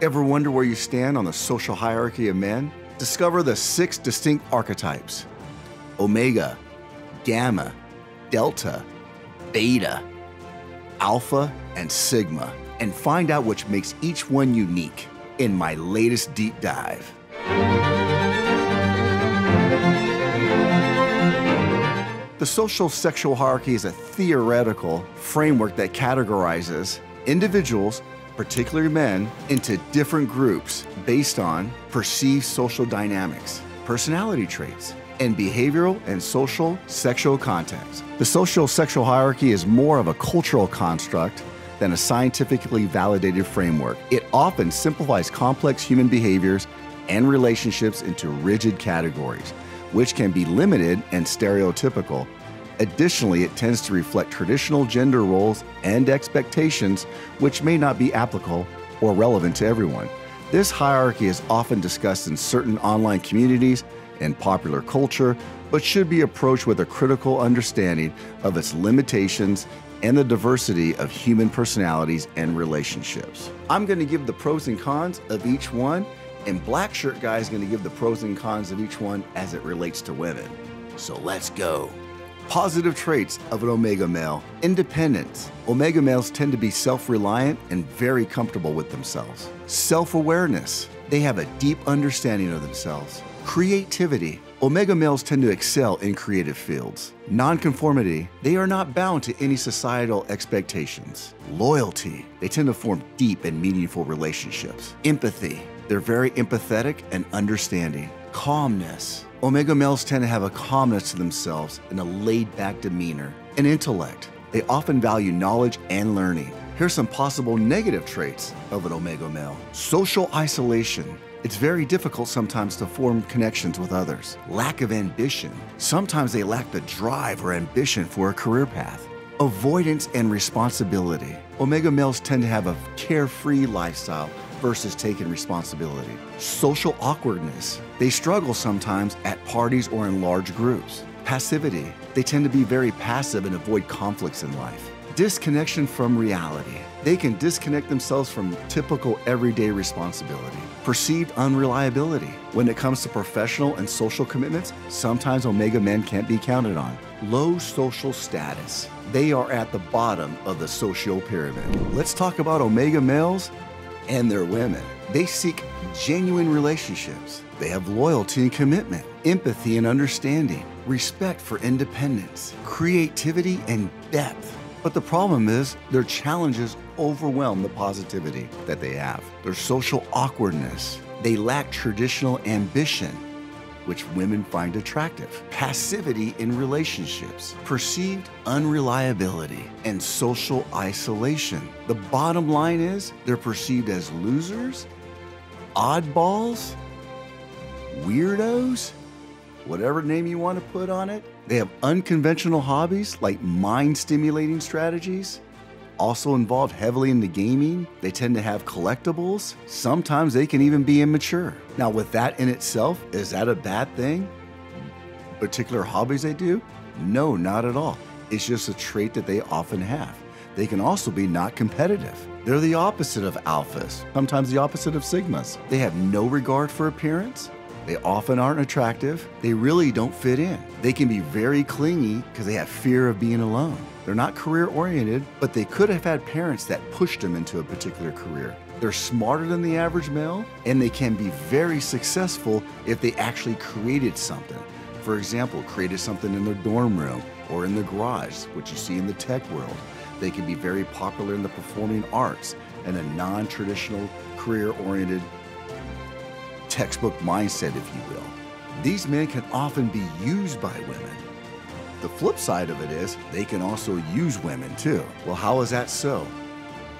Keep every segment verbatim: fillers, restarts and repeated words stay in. Ever wonder where you stand on the social hierarchy of men? Discover the six distinct archetypes: Omega, Gamma, Delta, Beta, Alpha, and Sigma, and find out which makes each one unique in my latest deep dive. The social sexual hierarchy is a theoretical framework that categorizes individuals, particularly men, into different groups based on perceived social dynamics, personality traits, and behavioral and social sexual contexts. The social sexual hierarchy is more of a cultural construct than a scientifically validated framework. It often simplifies complex human behaviors and relationships into rigid categories, which can be limited and stereotypical. Additionally, it tends to reflect traditional gender roles and expectations, which may not be applicable or relevant to everyone. This hierarchy is often discussed in certain online communities and popular culture, but should be approached with a critical understanding of its limitations and the diversity of human personalities and relationships. I'm going to give the pros and cons of each one, and Black Shirt Guy is going to give the pros and cons of each one as it relates to women. So let's go. Positive traits of an Omega male: independence. Omega males tend to be self-reliant and very comfortable with themselves. Self-awareness. They have a deep understanding of themselves. Creativity. Omega males tend to excel in creative fields. Nonconformity. They are not bound to any societal expectations. Loyalty. They tend to form deep and meaningful relationships. Empathy. They're very empathetic and understanding. Calmness. Omega males tend to have a calmness to themselves and a laid-back demeanor. And intellect. They often value knowledge and learning. Here's some possible negative traits of an Omega male. Social isolation. It's very difficult sometimes to form connections with others. Lack of ambition. Sometimes they lack the drive or ambition for a career path. Avoidance and responsibility. Omega males tend to have a carefree lifestyle versus taking responsibility. Social awkwardness. They struggle sometimes at parties or in large groups. Passivity. They tend to be very passive and avoid conflicts in life. Disconnection from reality. They can disconnect themselves from typical everyday responsibility. Perceived unreliability. When it comes to professional and social commitments, sometimes Omega men can't be counted on. Low social status. They are at the bottom of the social pyramid. Let's talk about Omega males and their women. They seek genuine relationships. They have loyalty and commitment, empathy and understanding, respect for independence, creativity and depth. But the problem is their challenges overwhelm the positivity that they have. Their social awkwardness. They lack traditional ambition, which women find attractive. Passivity in relationships, perceived unreliability, and social isolation. The bottom line is they're perceived as losers, oddballs, weirdos, whatever name you want to put on it. They have unconventional hobbies like mind-stimulating strategies, also involved heavily in the gaming. They tend to have collectibles. Sometimes they can even be immature. Now, with that in itself, is that a bad thing? Particular hobbies they do? No, not at all. It's just a trait that they often have. They can also be not competitive. They're the opposite of alphas, sometimes the opposite of sigmas. They have no regard for appearance. They often aren't attractive. They really don't fit in. They can be very clingy because they have fear of being alone. They're not career-oriented, but they could have had parents that pushed them into a particular career. They're smarter than the average male, and they can be very successful if they actually created something. For example, created something in their dorm room or in the garage, which you see in the tech world. They can be very popular in the performing arts and a non-traditional, career-oriented textbook mindset, if you will. These men can often be used by women. The flip side of it is they can also use women too. Well, how is that so?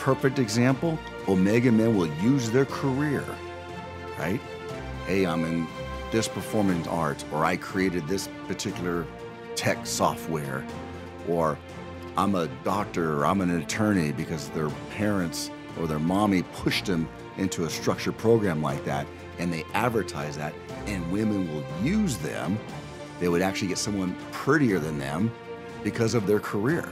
Perfect example, Omega men will use their career, right? Hey, I'm in this performing art, or I created this particular tech software, or I'm a doctor, or I'm an attorney because their parents or their mommy pushed them into a structured program like that, and they advertise that, and women will use them. They would actually get someone prettier than them because of their career,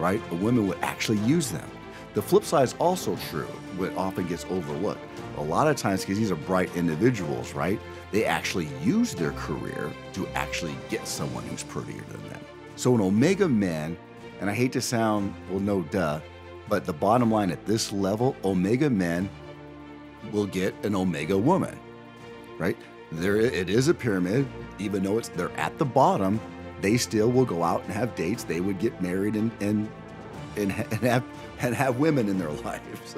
right? A woman would actually use them. The flip side is also true, but often gets overlooked. A lot of times, because these are bright individuals, right? They actually use their career to actually get someone who's prettier than them. So an Omega man, and I hate to sound, well, no duh, but the bottom line at this level, Omega men will get an Omega woman, right? There, it is a pyramid, even though it's they're at the bottom, they still will go out and have dates. They would get married and and and, and have and have women in their lives.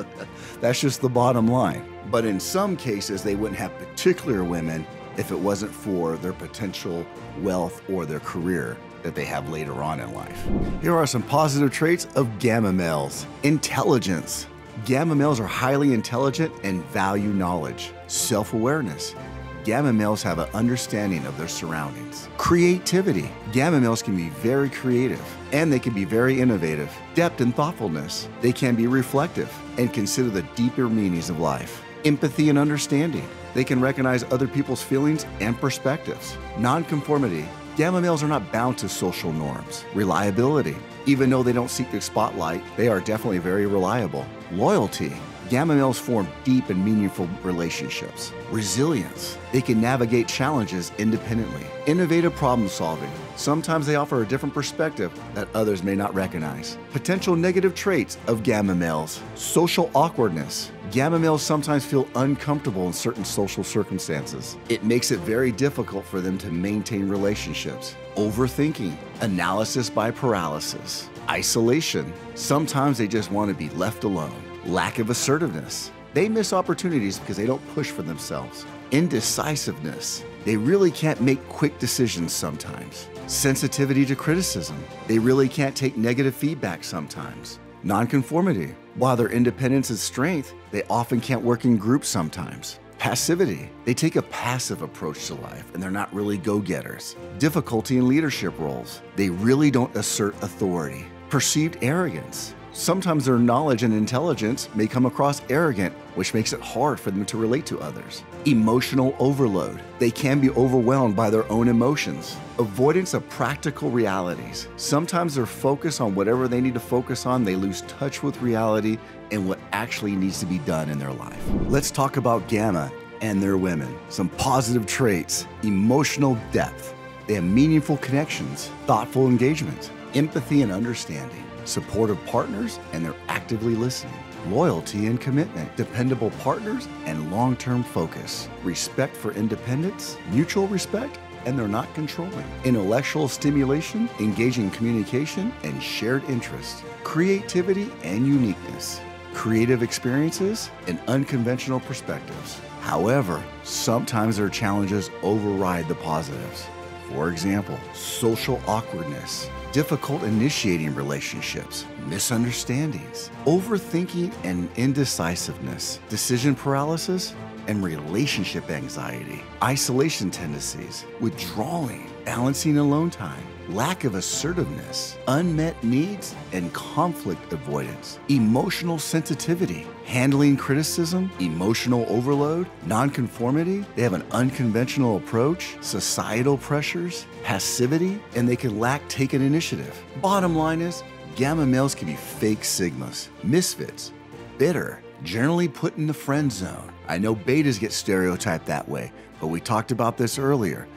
That's just the bottom line. But in some cases, they wouldn't have particular women if it wasn't for their potential wealth or their career that they have later on in life. Here are some positive traits of Gamma males. Intelligence. Gamma males are highly intelligent and value knowledge. Self-awareness. Gamma males have an understanding of their surroundings. Creativity. Gamma males can be very creative, and they can be very innovative. Depth and thoughtfulness. They can be reflective and consider the deeper meanings of life. Empathy and understanding. They can recognize other people's feelings and perspectives. Nonconformity. Gamma males are not bound to social norms. Reliability. Even though they don't seek the spotlight, they are definitely very reliable. Loyalty. Gamma males form deep and meaningful relationships. Resilience. They can navigate challenges independently. Innovative problem solving. Sometimes they offer a different perspective that others may not recognize. Potential negative traits of Gamma males. Social awkwardness. Gamma males sometimes feel uncomfortable in certain social circumstances. It makes it very difficult for them to maintain relationships. Overthinking. Analysis by paralysis. Isolation. Sometimes they just want to be left alone. Lack of assertiveness. They miss opportunities because they don't push for themselves. Indecisiveness. They really can't make quick decisions sometimes. Sensitivity to criticism. They really can't take negative feedback sometimes. Nonconformity. While their independence is strength, they often can't work in groups sometimes. Passivity. They take a passive approach to life and they're not really go-getters. Difficulty in leadership roles. They really don't assert authority. Perceived arrogance. Sometimes their knowledge and intelligence may come across arrogant, which makes it hard for them to relate to others. Emotional overload. They can be overwhelmed by their own emotions. Avoidance of practical realities. Sometimes their focus on whatever they need to focus on, they lose touch with reality and what actually needs to be done in their life. Let's talk about Gamma and their women. Some positive traits. Emotional depth. They have meaningful connections, thoughtful engagement, empathy and understanding. Supportive partners, and they're actively listening. Loyalty and commitment, dependable partners, and long-term focus. Respect for independence, mutual respect, and they're not controlling. Intellectual stimulation, engaging communication, and shared interest. Creativity and uniqueness. Creative experiences, and unconventional perspectives. However, sometimes their challenges override the positives. For example, social awkwardness, difficult initiating relationships, misunderstandings, overthinking and indecisiveness, decision paralysis, and relationship anxiety, isolation tendencies, withdrawing, balancing alone time, lack of assertiveness, unmet needs, and conflict avoidance, emotional sensitivity, handling criticism, emotional overload, nonconformity, they have an unconventional approach, societal pressures, passivity, and they can lack taken initiative. Bottom line is, Gamma males can be fake Sigmas, misfits, bitter, generally put in the friend zone. I know Betas get stereotyped that way, but we talked about this earlier.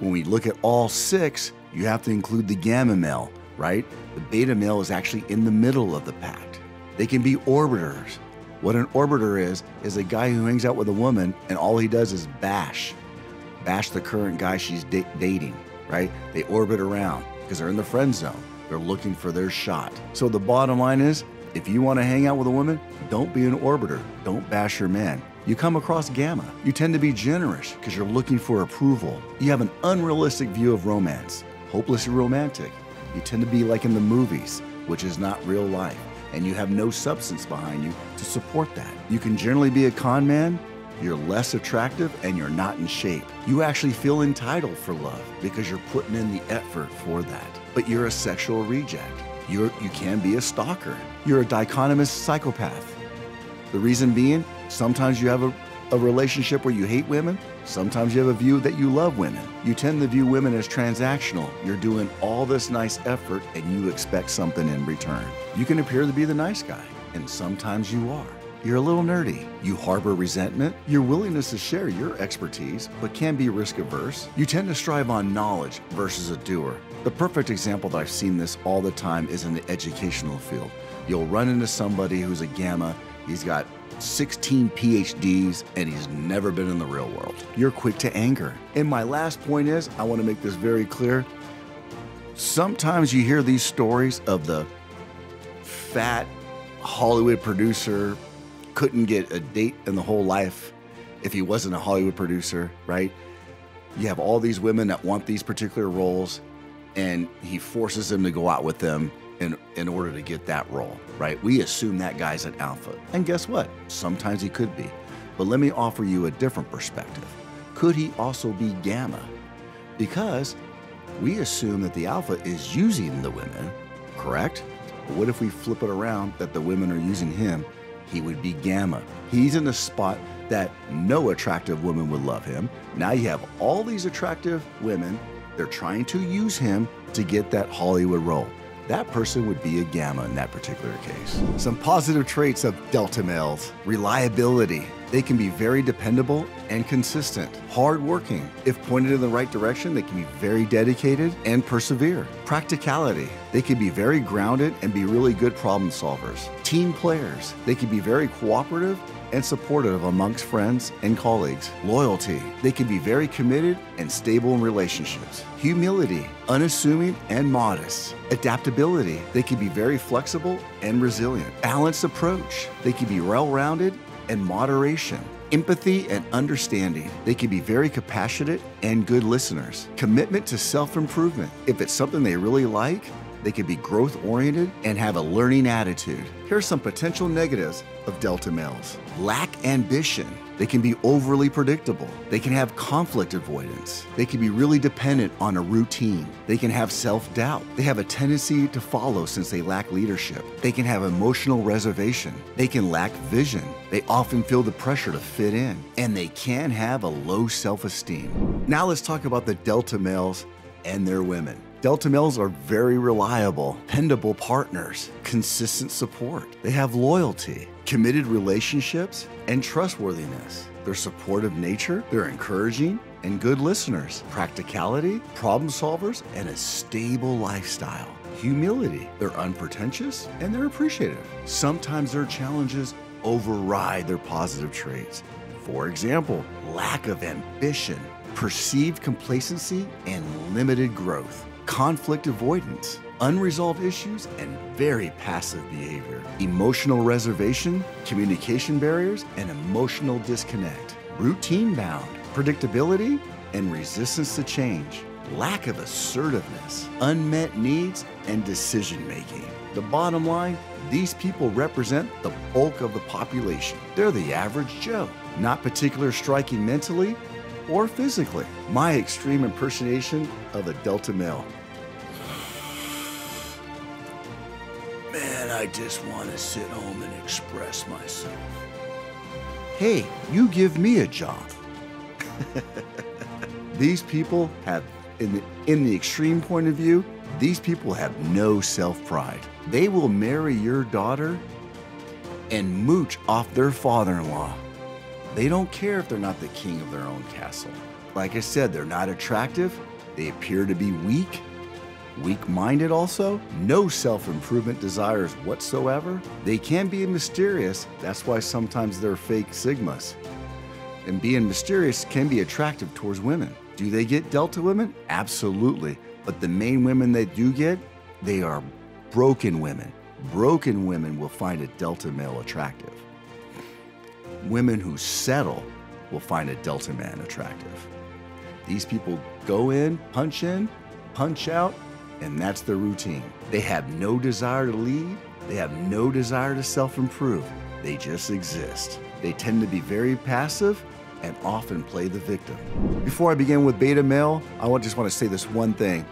When we look at all six, you have to include the Gamma male, right? The Beta male is actually in the middle of the pack. They can be orbiters. What an orbiter is, is a guy who hangs out with a woman and all he does is bash. Bash the current guy she's dating, right? They orbit around because they're in the friend zone. They're looking for their shot. So the bottom line is, if you want to hang out with a woman, don't be an orbiter. Don't bash your man. You come across Gamma. You tend to be generous because you're looking for approval. You have an unrealistic view of romance. Hopelessly romantic. You tend to be like in the movies, which is not real life, and you have no substance behind you to support that. You can generally be a con man, you're less attractive, and you're not in shape. You actually feel entitled for love because you're putting in the effort for that, but you're a sexual reject. You're, you can be a stalker. You're a dichotomous psychopath. The reason being, sometimes you have a A relationship where you hate women, sometimes you have a view that you love women. You tend to view women as transactional. You're doing all this nice effort and you expect something in return. You can appear to be the nice guy. and sometimes you are. You're a little nerdy, you harbor resentment, your willingness to share your expertise, but can be risk-averse. You tend to strive on knowledge versus a doer. The perfect example that I've seen this all the time is in the educational field. You'll run into somebody who's a Gamma, he's got sixteen P H Ds, and he's never been in the real world. You're quick to anger. And my last point is, I want to make this very clear, sometimes you hear these stories of the fat Hollywood producer couldn't get a date in the whole life if he wasn't a Hollywood producer, right? You have all these women that want these particular roles, and he forces them to go out with them in, in order to get that role, right? We assume that guy's an alpha. And guess what? Sometimes he could be. But let me offer you a different perspective. Could he also be Gamma? Because we assume that the alpha is using the women, correct? But what if we flip it around that the women are using him? He would be Gamma. He's in a spot that no attractive woman would love him. Now you have all these attractive women. They're trying to use him to get that Hollywood role. That person would be a Gamma in that particular case. Some positive traits of Delta males: reliability. They can be very dependable and consistent. Hardworking. If pointed in the right direction, they can be very dedicated and persevere. Practicality. They can be very grounded and be really good problem solvers. Team players. They can be very cooperative and supportive amongst friends and colleagues. Loyalty. They can be very committed and stable in relationships. Humility. Unassuming and modest. Adaptability. They can be very flexible and resilient. Balanced approach. They can be well-rounded and moderation. Empathy and understanding. They can be very compassionate and good listeners. Commitment to self-improvement. If it's something they really like, they can be growth-oriented and have a learning attitude. Here's some potential negatives of Delta males. Lack ambition. They can be overly predictable. They can have conflict avoidance. They can be really dependent on a routine. They can have self-doubt. They have a tendency to follow since they lack leadership. They can have emotional reservation. They can lack vision. They often feel the pressure to fit in, and they can have a low self-esteem. Now let's talk about the Delta males and their women. Delta males are very reliable, dependable partners, consistent support. They have loyalty, committed relationships, and trustworthiness. Their supportive nature, they're encouraging and good listeners, practicality, problem solvers, and a stable lifestyle. Humility, they're unpretentious and they're appreciative. Sometimes their challenges override their positive traits. For example, lack of ambition, perceived complacency, and limited growth. Conflict avoidance, unresolved issues, and very passive behavior. Emotional reservation, communication barriers, and emotional disconnect. Routine bound, predictability, and resistance to change. Lack of assertiveness, unmet needs, and decision making. The bottom line, these people represent the bulk of the population. They're the average Joe. Not particularly striking mentally or physically. My extreme impersonation of a Delta male. Man, I just want to sit home and express myself. Hey, you give me a job. These people have, in the, in the extreme point of view, these people have no self-pride. They will marry your daughter and mooch off their father-in-law. They don't care if they're not the king of their own castle. Like I said, they're not attractive. They appear to be weak. Weak-minded also, no self-improvement desires whatsoever. They can be mysterious, that's why sometimes they're fake Sigmas. And being mysterious can be attractive towards women. Do they get Delta women? Absolutely. But the main women they do get, they are broken women. Broken women will find a Delta male attractive. Women who settle will find a Delta man attractive. These people go in, punch in, punch out, and that's their routine. They have no desire to lead. They have no desire to self-improve. They just exist. They tend to be very passive and often play the victim. Before I begin with Beta male, I just want to say this one thing.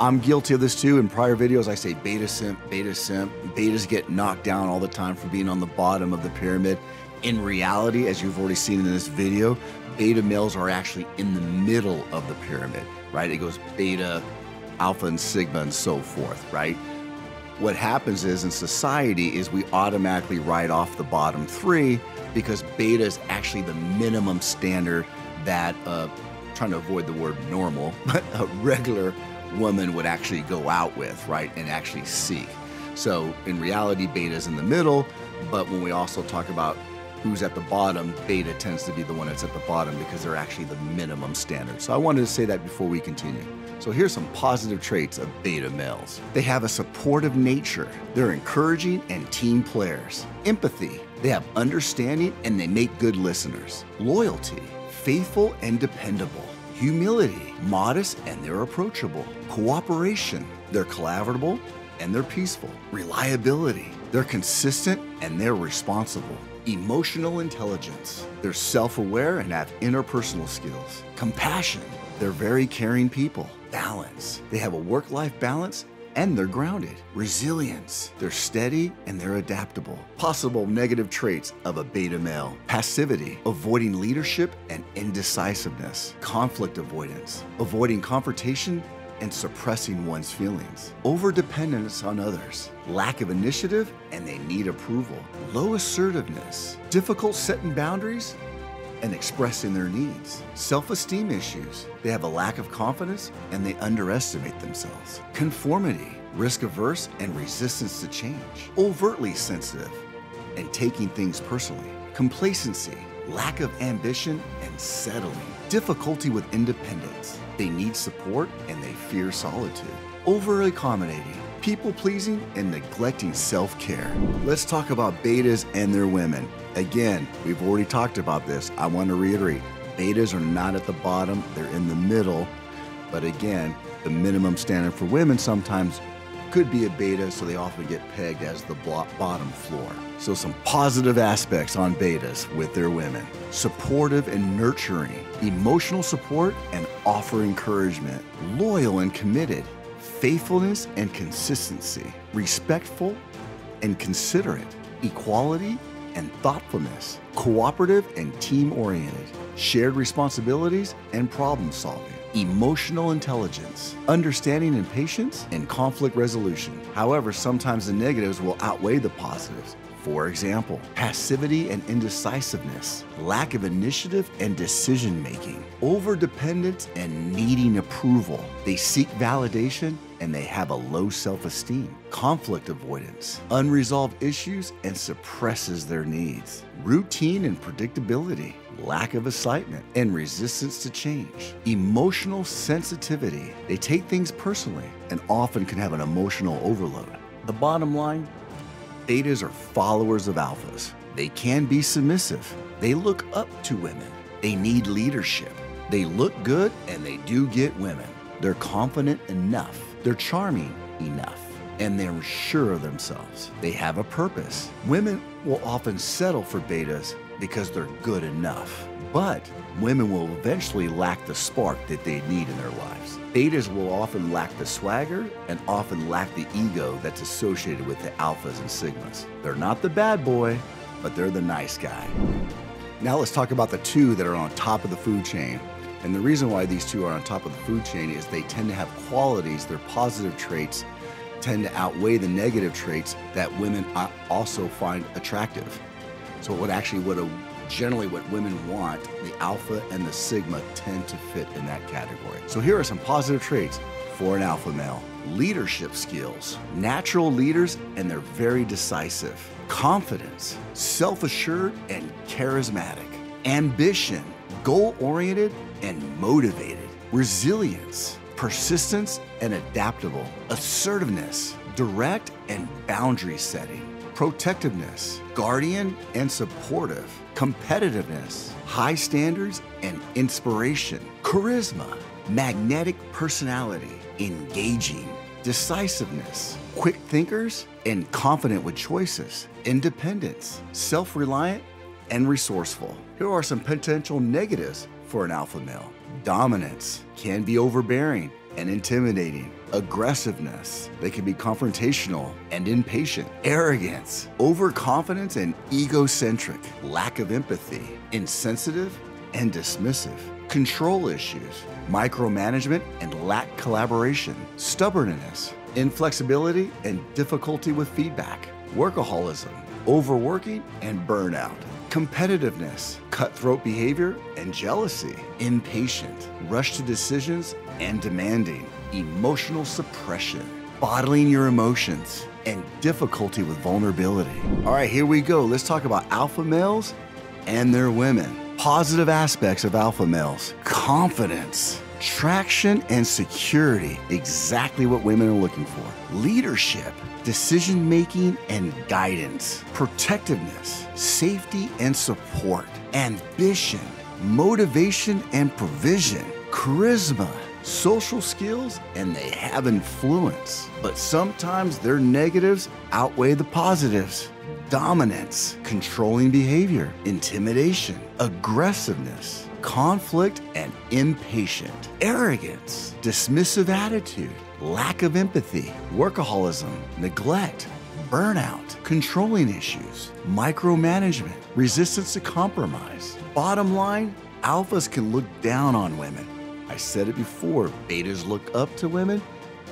I'm guilty of this too. In prior videos, I say Beta simp, Beta simp. Betas get knocked down all the time for being on the bottom of the pyramid. In reality, as you've already seen in this video, Beta males are actually in the middle of the pyramid, right? It goes Beta, Alpha, and Sigma, and so forth, right? What happens is, in society, is we automatically write off the bottom three because beta is actually the minimum standard that, uh, trying to avoid the word normal, but a regular woman would actually go out with, right, and actually seek. So in reality, beta is in the middle, but when we also talk about who's at the bottom, beta tends to be the one that's at the bottom because they're actually the minimum standard. So I wanted to say that before we continue. So here's some positive traits of beta males. They have a supportive nature. They're encouraging and team players. Empathy. They have understanding and they make good listeners. Loyalty. Faithful and dependable. Humility. Modest and they're approachable. Cooperation. They're collaborative and they're peaceful. Reliability. They're consistent and they're responsible. Emotional intelligence. They're self-aware and have interpersonal skills. Compassion. They're very caring people. Balance. They have a work-life balance and they're grounded. Resilience. They're steady and they're adaptable. Possible negative traits of a beta male. Passivity. Avoiding leadership and indecisiveness. Conflict avoidance. Avoiding confrontation and suppressing one's feelings. Overdependence on others. Lack of initiative and they need approval. Low assertiveness. Difficult setting boundaries and expressing their needs. Self-esteem issues. They have a lack of confidence and they underestimate themselves. Conformity. Risk averse and resistance to change. Overtly sensitive and taking things personally. Complacency. Lack of ambition and settling. Difficulty with independence. They need support and they fear solitude. Over accommodating, people pleasing, and neglecting self-care. Let's talk about betas and their women. Again, we've already talked about this. I want to reiterate, betas are not at the bottom, they're in the middle. But again, the minimum standard for women sometimes could be a beta, so they often get pegged as the bottom floor. So some positive aspects on betas with their women. Supportive and nurturing, emotional support and offer encouragement, loyal and committed, faithfulness and consistency, respectful and considerate, equality and thoughtfulness, cooperative and team-oriented, shared responsibilities and problem-solving. Emotional intelligence, understanding and patience, and conflict resolution. However, sometimes the negatives will outweigh the positives. For example, passivity and indecisiveness, lack of initiative and decision-making, overdependence and needing approval. They seek validation and they have a low self-esteem, conflict avoidance, unresolved issues and suppresses their needs, routine and predictability, lack of excitement and resistance to change. Emotional sensitivity. They take things personally and often can have an emotional overload. The bottom line, betas are followers of alphas. They can be submissive. They look up to women. They need leadership. They look good and they do get women. They're confident enough. They're charming enough. And they're sure of themselves. They have a purpose. Women will often settle for betas because they're good enough. But women will eventually lack the spark that they need in their lives. Betas will often lack the swagger and often lack the ego that's associated with the alphas and sigmas. They're not the bad boy, but they're the nice guy. Now let's talk about the two that are on top of the food chain. And the reason why these two are on top of the food chain is they tend to have qualities, their positive traits tend to outweigh the negative traits that women also find attractive. So what actually, what a, generally what women want, the alpha and the sigma tend to fit in that category. So here are some positive traits for an alpha male. Leadership skills, natural leaders, and they're very decisive. Confidence, self-assured and charismatic. Ambition, goal-oriented and motivated. Resilience, persistence and adaptable. Assertiveness, direct and boundary setting. Protectiveness, guardian and supportive, competitiveness, high standards and inspiration, charisma, magnetic personality, engaging, decisiveness, quick thinkers and confident with choices, independence, self-reliant and resourceful. Here are some potential negatives for an alpha male. Dominance, can be overbearing and intimidating. Aggressiveness, they can be confrontational and impatient. Arrogance, overconfidence and egocentric. Lack of empathy, insensitive and dismissive. Control issues, micromanagement and lack collaboration. Stubbornness, inflexibility and difficulty with feedback, workaholism, overworking and burnout, competitiveness, cutthroat behavior and jealousy, impatient, rush to decisions and demanding, emotional suppression, bottling your emotions, and difficulty with vulnerability. All right, here we go. Let's talk about alpha males and their women. Positive aspects of alpha males: confidence, traction and security, exactly what women are looking for. Leadership, decision-making and guidance, protectiveness, safety and support, ambition, motivation and provision, charisma, social skills, and they have influence. But sometimes their negatives outweigh the positives. Dominance, controlling behavior, intimidation, aggressiveness, conflict and impatient, arrogance, dismissive attitude, lack of empathy, workaholism, neglect, burnout, controlling issues, micromanagement, resistance to compromise. Bottom line, alphas can look down on women. I said it before, betas look up to women.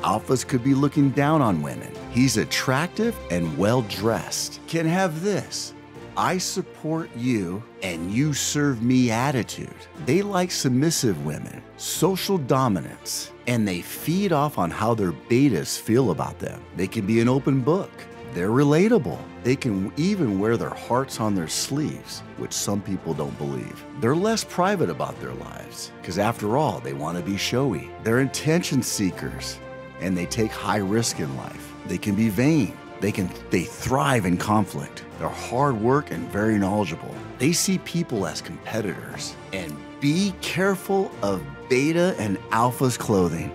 Alphas could be looking down on women. He's attractive and well-dressed. Can have this, I support you and you serve me attitude. They like submissive women, social dominance, and they feed off on how their betas feel about them. They can be an open book. They're relatable. They can even wear their hearts on their sleeves, which some people don't believe. They're less private about their lives, because after all, they want to be showy. They're attention seekers, and they take high risk in life. They can be vain. They can, they thrive in conflict. They're hard work and very knowledgeable. They see people as competitors. And be careful of beta and alpha's clothing.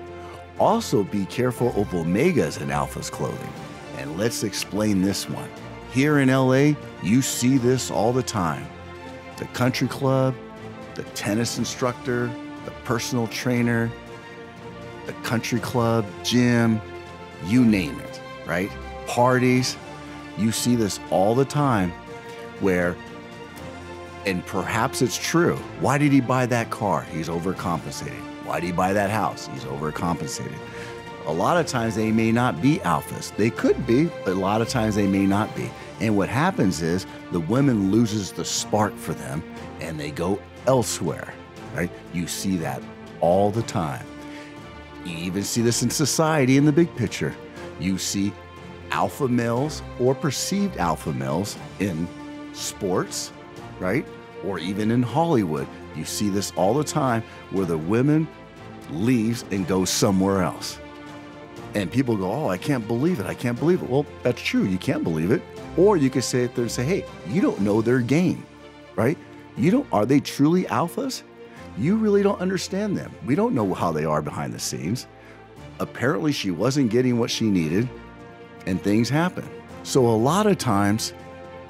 Also be careful of omega's and alpha's clothing. And let's explain this one. Here in L A, you see this all the time. The country club, the tennis instructor, the personal trainer, the country club, gym, you name it, right? Parties, you see this all the time where, and perhaps it's true, why did he buy that car? He's overcompensating. Why did he buy that house? He's overcompensating. A lot of times they may not be alphas. They could be, but a lot of times they may not be. And what happens is the women loses the spark for them and they go elsewhere, right? You see that all the time. You even see this in society in the big picture. You see alpha males or perceived alpha males in sports, right? Or even in Hollywood. You see this all the time where the women leaves and goes somewhere else. And people go, oh, I can't believe it. I can't believe it. Well, that's true. You can't believe it. Or you could sit there and say, hey, you don't know their game, right? You don't, are they truly alphas? You really don't understand them. We don't know how they are behind the scenes. Apparently she wasn't getting what she needed and things happen. So a lot of times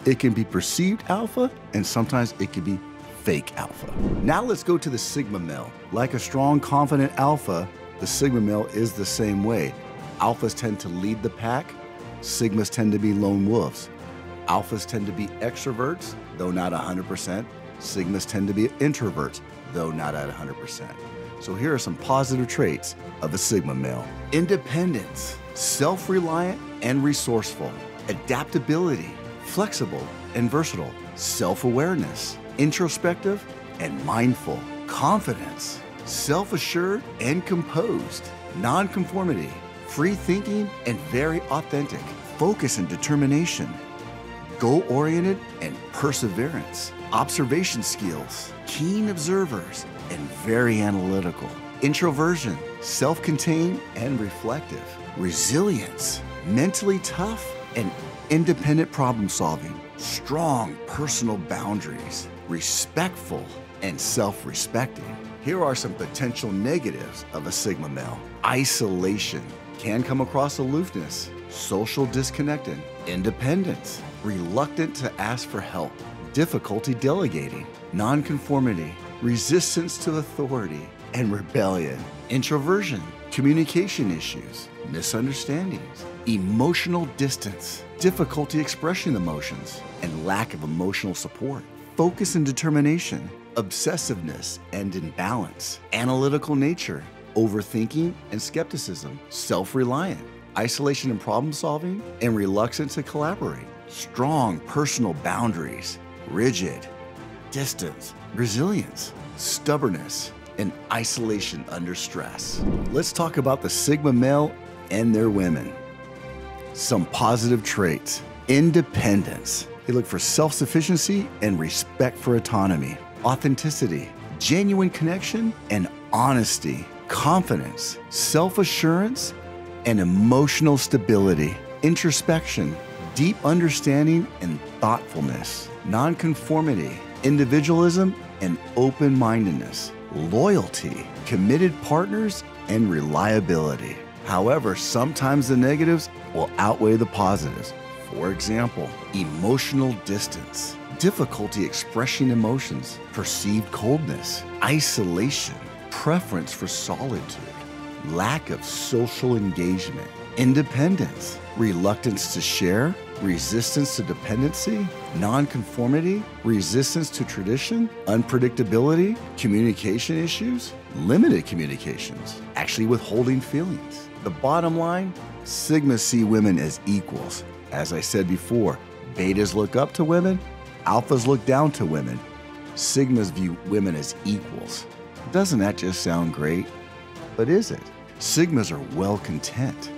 it can be perceived alpha and sometimes it can be fake alpha. Now let's go to the Sigma male. Like a strong, confident alpha, the Sigma male is the same way. Alphas tend to lead the pack. Sigmas tend to be lone wolves. Alphas tend to be extroverts, though not one hundred percent. Sigmas tend to be introverts, though not at one hundred percent. So here are some positive traits of a Sigma male. Independence, self-reliant and resourceful, adaptability, flexible and versatile, self-awareness, introspective and mindful, confidence, self-assured and composed, non-conformity, free thinking and very authentic, focus and determination, goal-oriented and perseverance, observation skills, keen observers and very analytical, introversion, self-contained and reflective, resilience, mentally tough and independent problem solving, strong personal boundaries, respectful and self-respecting. Here are some potential negatives of a Sigma male. Isolation, can come across aloofness, social disconnecting, independence, reluctant to ask for help, difficulty delegating, nonconformity, resistance to authority, and rebellion, introversion, communication issues, misunderstandings, emotional distance, difficulty expressing emotions, and lack of emotional support, focus and determination, obsessiveness and imbalance, analytical nature, overthinking and skepticism, self-reliant, isolation and problem solving, and reluctance to collaborate. Strong personal boundaries, rigid, distance, resilience, stubbornness, and isolation under stress. Let's talk about the Sigma male and their women. Some positive traits: independence. They look for self-sufficiency and respect for autonomy, authenticity, genuine connection and honesty, confidence, self-assurance, and emotional stability, introspection, deep understanding and thoughtfulness, nonconformity, individualism and open-mindedness, loyalty, committed partners, and reliability. However, sometimes the negatives will outweigh the positives. For example, emotional distance, difficulty expressing emotions, perceived coldness, isolation, preference for solitude, lack of social engagement, independence, reluctance to share, resistance to dependency, nonconformity, resistance to tradition, unpredictability, communication issues, limited communications, actually withholding feelings. The bottom line, Sigmas see women as equals. As I said before, Betas look up to women, Alphas look down to women. Sigmas view women as equals. Doesn't that just sound great? But is it? Sigmas are well content.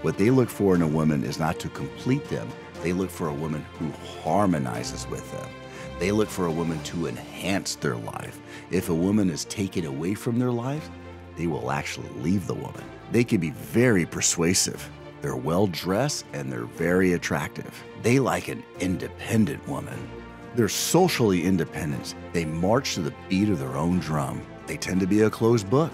What they look for in a woman is not to complete them. They look for a woman who harmonizes with them. They look for a woman to enhance their life. If a woman is taken away from their life, they will actually leave the woman. They can be very persuasive. They're well-dressed and they're very attractive. They like an independent woman. They're socially independent. They march to the beat of their own drum. They tend to be a closed book,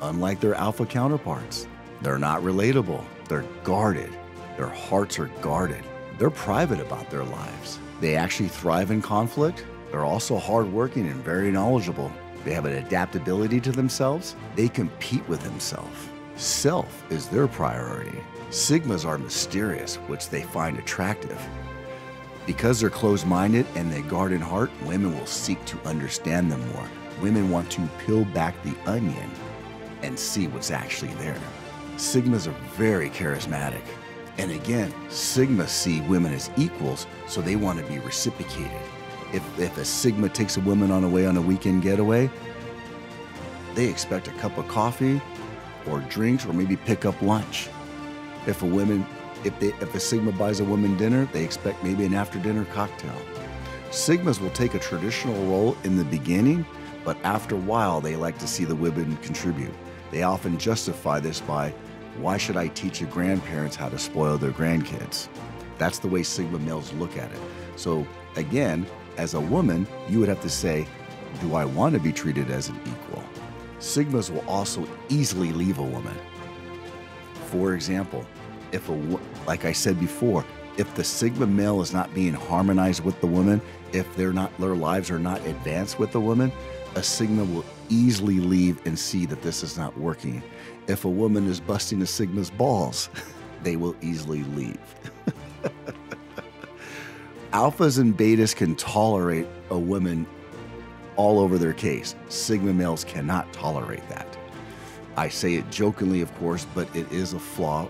unlike their alpha counterparts. They're not relatable. They're guarded. Their hearts are guarded. They're private about their lives. They actually thrive in conflict. They're also hardworking and very knowledgeable. They have an adaptability to themselves. They compete with themselves. Self is their priority. Sigmas are mysterious, which they find attractive. Because they're closed-minded and they guard in heart, women will seek to understand them more. Women want to peel back the onion and see what's actually there. Sigmas are very charismatic. And again, Sigmas see women as equals, so they want to be reciprocated. If, if a Sigma takes a woman on away on a weekend getaway, they expect a cup of coffee or drinks or maybe pick up lunch. If a woman, if, they, if a Sigma buys a woman dinner, they expect maybe an after-dinner cocktail. Sigmas will take a traditional role in the beginning, but after a while, they like to see the women contribute. They often justify this by, why should I teach your grandparents how to spoil their grandkids? That's the way Sigma males look at it. So again, as a woman, you would have to say, do I want to be treated as an equal? Sigmas will also easily leave a woman. For example, if a, like I said before, if the Sigma male is not being harmonized with the woman, if they're not, their lives are not advanced with the woman, a Sigma will easily leave and see that this is not working. If a woman is busting a Sigma's balls, they will easily leave. Alphas and Betas can tolerate a woman all over their case. Sigma males cannot tolerate that. I say it jokingly, of course, but it is a flaw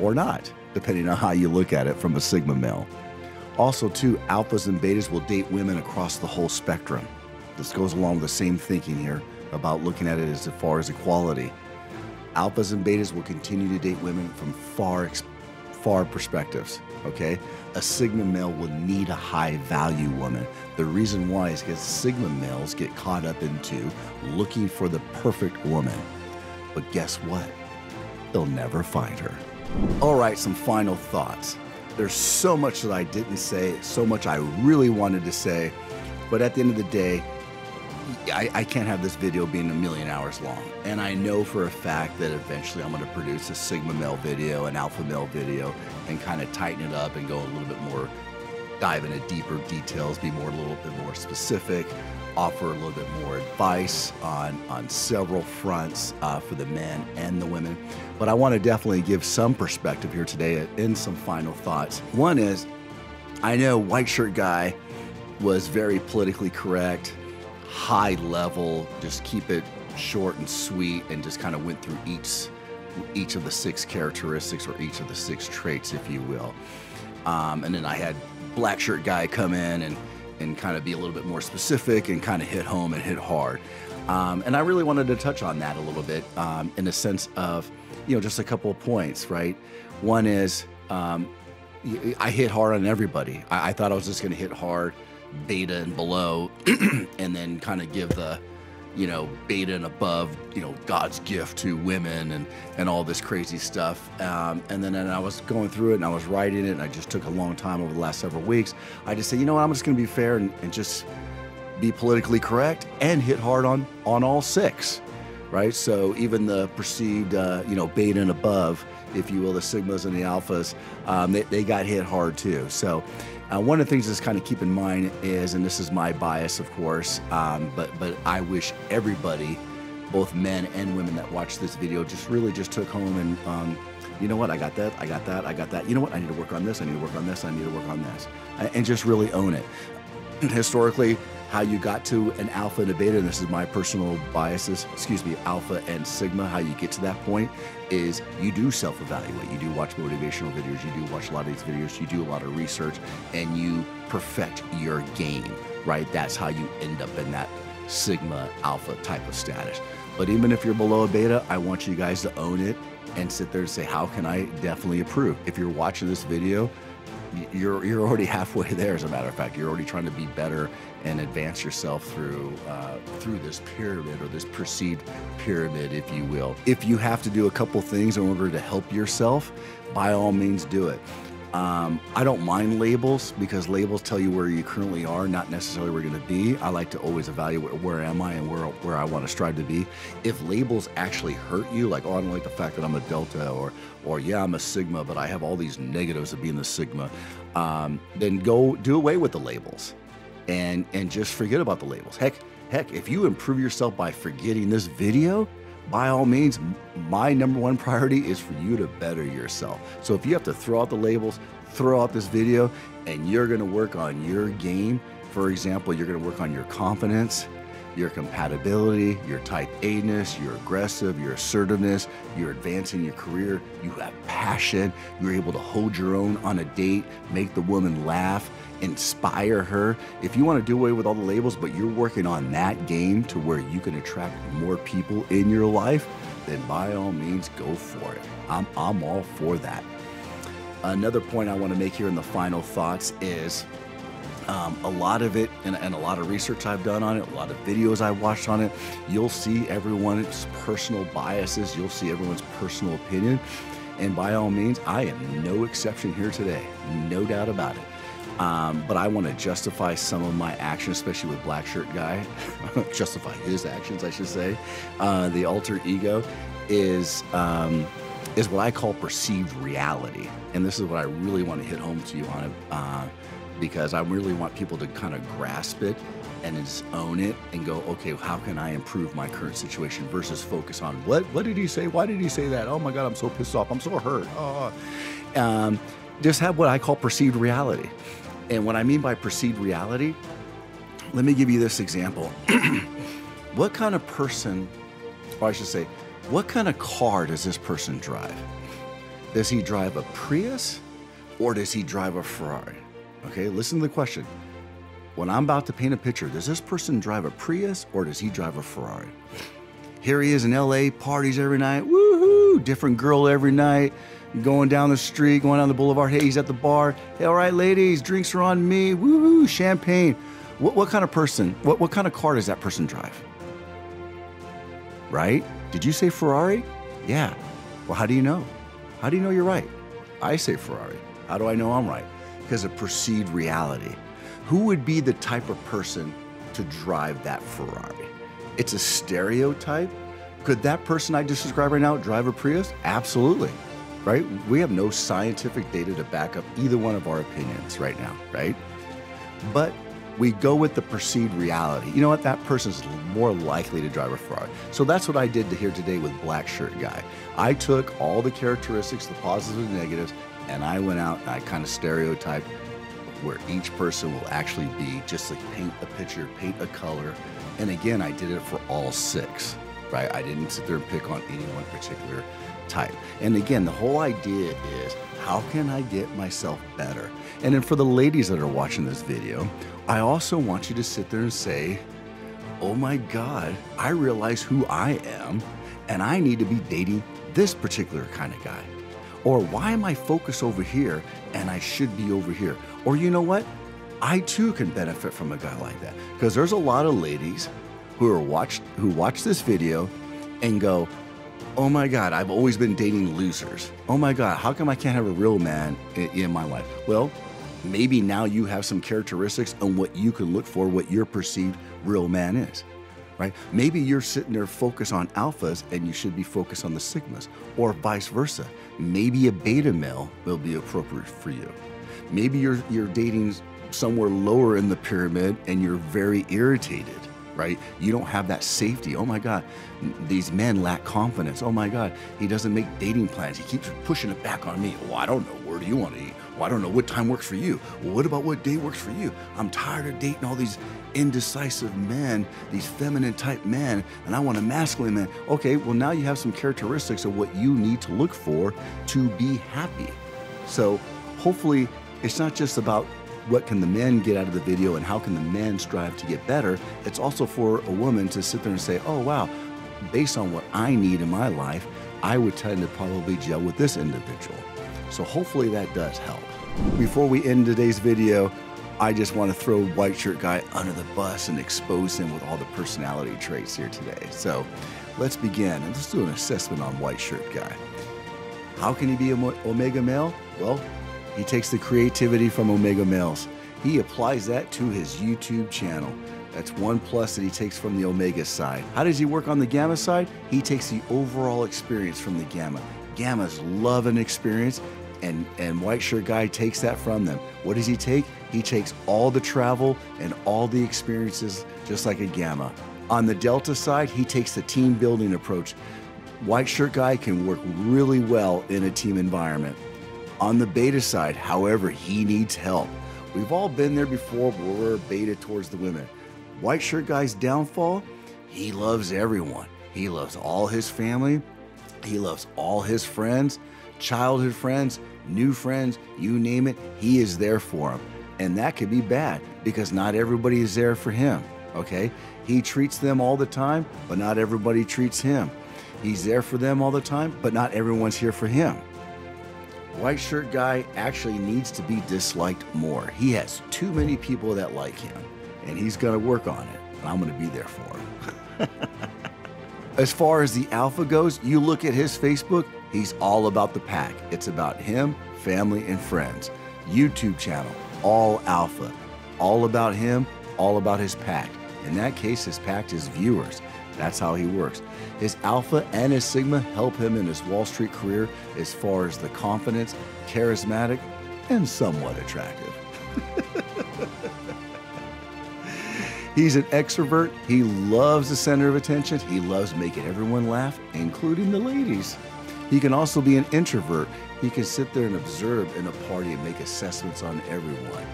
or not, depending on how you look at it from a Sigma male. Also, too, Alphas and Betas will date women across the whole spectrum. This goes along with the same thinking here about looking at it as far as equality. Alphas and Betas will continue to date women from far, far perspectives, okay? A Sigma male will need a high-value woman. The reason why is because Sigma males get caught up into looking for the perfect woman. But guess what? They'll never find her. All right, some final thoughts. There's so much that I didn't say, so much I really wanted to say, but at the end of the day, I, I can't have this video being a million hours long. And I know for a fact that eventually I'm going to produce a Sigma male video, an Alpha male video, and kind of tighten it up and go a little bit more, dive into deeper details, be more a little bit more specific, offer a little bit more advice on, on several fronts uh, for the men and the women. But I want to definitely give some perspective here today and some final thoughts. One is, I know White Shirt Guy was very politically correct, high level, just keep it short and sweet, and just kind of went through each each of the six characteristics, or each of the six traits, if you will. Um, and then I had black shirt guy come in and, and kind of be a little bit more specific and kind of hit home and hit hard. Um, and I really wanted to touch on that a little bit um, in the sense of, you know, just a couple of points, right? One is um, I hit hard on everybody. I, I thought I was just going to hit hard, beta and below, and then kind of give the, you know, beta and above, you know, God's gift to women and, and all this crazy stuff. Um, and then and I was going through it and I was writing it, and I just took a long time over the last several weeks. I just said, you know what, I'm just going to be fair and, and just be politically correct and hit hard on, on all six, right? So even the perceived, uh, you know, beta and above, if you will, the sigmas and the alphas, um, they, they got hit hard too. So uh, one of the things that's kind of keep in mind is, and this is my bias, of course, um, but, but I wish everybody, both men and women that watched this video, just really just took home and, um, you know what, I got that, I got that, I got that. You know what, I need to work on this, I need to work on this, I need to work on this. And just really own it. Historically, how you got to an alpha and a beta, and this is my personal biases, excuse me, alpha and sigma, how you get to that point is you do self-evaluate. You do watch motivational videos, you do watch a lot of these videos, you do a lot of research, and you perfect your game, right? That's how you end up in that sigma, alpha type of status. But even if you're below a beta, I want you guys to own it and sit there and say, how can I definitely improve? If you're watching this video, You're, you're already halfway there, as a matter of fact. You're already trying to be better and advance yourself through, uh, through this pyramid, or this perceived pyramid, if you will. If you have to do a couple things in order to help yourself, by all means do it. Um, I don't mind labels, because labels tell you where you currently are, not necessarily where you're going to be. I like to always evaluate where am I and where, where I want to strive to be. If labels actually hurt you, like, oh, I don't like the fact that I'm a Delta, or, or yeah, I'm a Sigma, but I have all these negatives of being the Sigma, um, then go do away with the labels and, and just forget about the labels. Heck, heck, if you improve yourself by forgetting this video, by all means, my number one priority is for you to better yourself. So if you have to throw out the labels, throw out this video, and you're gonna work on your game. For example, you're gonna work on your confidence, your compatibility, your type A-ness, your aggressive, your assertiveness, you're advancing your career, you have passion, you're able to hold your own on a date, make the woman laugh, inspire her. If you want to do away with all the labels, but you're working on that game to where you can attract more people in your life, then by all means, go for it. I'm, I'm all for that. Another point I want to make here in the final thoughts is um, a lot of it, and, and a lot of research I've done on it, a lot of videos I watched on it, you'll see everyone's personal biases, you'll see everyone's personal opinion, and by all means, I am no exception here today, no doubt about it. Um, but I want to justify some of my actions, especially with black shirt guy, justify his actions, I should say. Uh, the alter ego is, um, is what I call perceived reality. And this is what I really want to hit home to you on, uh, because I really want people to kind of grasp it and just own it and go, okay, how can I improve my current situation, versus focus on what, what did he say? Why did he say that? Oh my God, I'm so pissed off. I'm so hurt. Oh. Um, just have what I call perceived reality. And what I mean by perceived reality, let me give you this example. What kind of person, or I should say, what kind of car does this person drive? Does he drive a Prius, or does he drive a Ferrari? Okay, listen to the question. When I'm about to paint a picture, does this person drive a Prius, or does he drive a Ferrari? Here he is in L A, parties every night, woohoo, different girl every night, going down the street, going down the boulevard. Hey, he's at the bar. Hey, all right, ladies, drinks are on me. Woo-hoo, champagne. What, what kind of person, what, what kind of car does that person drive? Right? Did you say Ferrari? Yeah. Well, how do you know? How do you know you're right? I say Ferrari. How do I know I'm right? Because of perceived reality. Who would be the type of person to drive that Ferrari? It's a stereotype. Could that person I just described right now drive a Prius? Absolutely. Right? We have no scientific data to back up either one of our opinions right now, right? But we go with the perceived reality. You know what? That person's more likely to drive a Ferrari. So that's what I did here today with black shirt guy. I took all the characteristics, the positives and negatives, and I went out and I kind of stereotyped where each person will actually be, just like paint a picture, paint a color. And again, I did it for all six. right? I didn't sit there and pick on any one particular type. And again, the whole idea is, how can I get myself better? And then for the ladies that are watching this video, I also want you to sit there and say, oh my God, I realize who I am and I need to be dating this particular kind of guy. Or why am I focused over here and I should be over here? Or you know what? I too can benefit from a guy like that. Because there's a lot of ladies who are watched, who watch this video and go, oh my God, I've always been dating losers. Oh my God, how come I can't have a real man in, in my life? Well, maybe now you have some characteristics on what you can look for, what your perceived real man is, right? Maybe you're sitting there focused on alphas and you should be focused on the sigmas, or vice versa. Maybe a beta male will be appropriate for you. Maybe you're, you're dating somewhere lower in the pyramid and you're very irritated, right? You don't have that safety. Oh my God, these men lack confidence. Oh my God, he doesn't make dating plans. He keeps pushing it back on me. Well, I don't know, where do you want to eat? Well, I don't know what time works for you. Well, what about what day works for you? I'm tired of dating all these indecisive men, these feminine type men, and I want a masculine man. Okay, well now you have some characteristics of what you need to look for to be happy. So hopefully it's not just about what can the men get out of the video and how can the men strive to get better? It's also for a woman to sit there and say, oh wow, based on what I need in my life, I would tend to probably gel with this individual. So hopefully that does help. Before we end today's video, I just want to throw White Shirt Guy under the bus and expose him with all the personality traits here today. So let's begin and let's do an assessment on White Shirt Guy. How can he be an Omega male? Well, he takes the creativity from Omega males. He applies that to his YouTube channel. That's one plus that he takes from the Omega side. How does he work on the Gamma side? He takes the overall experience from the Gamma. Gammas love an experience, and, and White Shirt Guy takes that from them. What does he take? He takes all the travel and all the experiences, just like a Gamma. On the Delta side, he takes the team building approach. White Shirt Guy can work really well in a team environment. On the Beta side, however, he needs help. We've all been there before, but we're Beta towards the women. White Shirt Guy's downfall, he loves everyone. He loves all his family. He loves all his friends, childhood friends, new friends, you name it, he is there for them. And that could be bad because not everybody is there for him, okay? He treats them all the time, but not everybody treats him. He's there for them all the time, but not everyone's here for him. White Shirt Guy actually needs to be disliked more. He has too many people that like him, and he's gonna work on it, and I'm gonna be there for him. As far as the Alpha goes, you look at his Facebook, he's all about the pack. It's about him, family, and friends. YouTube channel, all Alpha. All about him, all about his pack. In that case, his pack is viewers. That's how he works. His Alpha and his Sigma help him in his Wall Street career as far as the confidence, charismatic, and somewhat attractive. He's an extrovert. He loves the center of attention. He loves making everyone laugh, including the ladies. He can also be an introvert. He can sit there and observe in a party and make assessments on everyone.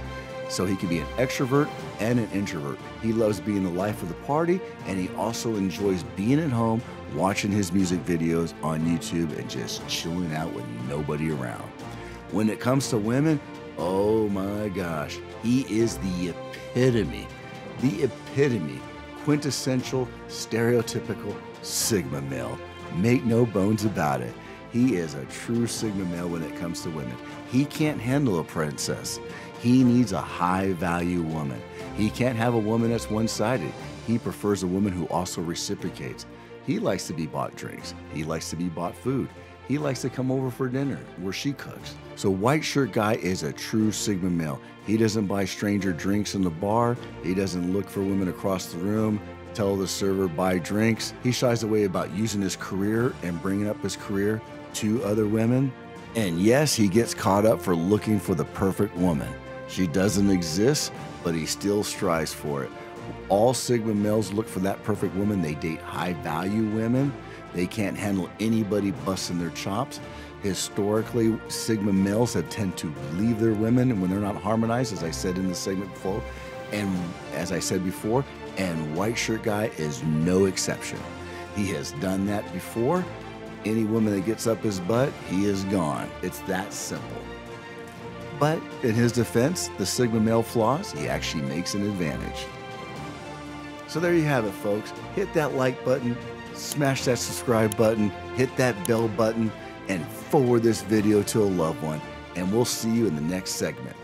So he can be an extrovert and an introvert. He loves being the life of the party, and he also enjoys being at home, watching his music videos on YouTube and just chilling out with nobody around. When it comes to women, oh my gosh, he is the epitome, the epitome, quintessential, stereotypical Sigma male. Make no bones about it. He is a true Sigma male when it comes to women. He can't handle a princess. He needs a high-value woman. He can't have a woman that's one-sided. He prefers a woman who also reciprocates. He likes to be bought drinks. He likes to be bought food. He likes to come over for dinner where she cooks. So White Shirt Guy is a true Sigma male. He doesn't buy stranger drinks in the bar. He doesn't look for women across the room, tell the server buy drinks. He shies away about using his career and bringing up his career to other women. And yes, he gets caught up for looking for the perfect woman. She doesn't exist, but he still strives for it. All Sigma males look for that perfect woman. They date high-value women. They can't handle anybody busting their chops. Historically, Sigma males have tend to leave their women when they're not harmonized, as I said in the segment before. And as I said before, and White Shirt Guy is no exception. He has done that before. Any woman that gets up his butt, he is gone. It's that simple. But in his defense, the Sigma male flaws, he actually makes an advantage. So there you have it, folks. Hit that like button, smash that subscribe button, hit that bell button, and forward this video to a loved one. And we'll see you in the next segment.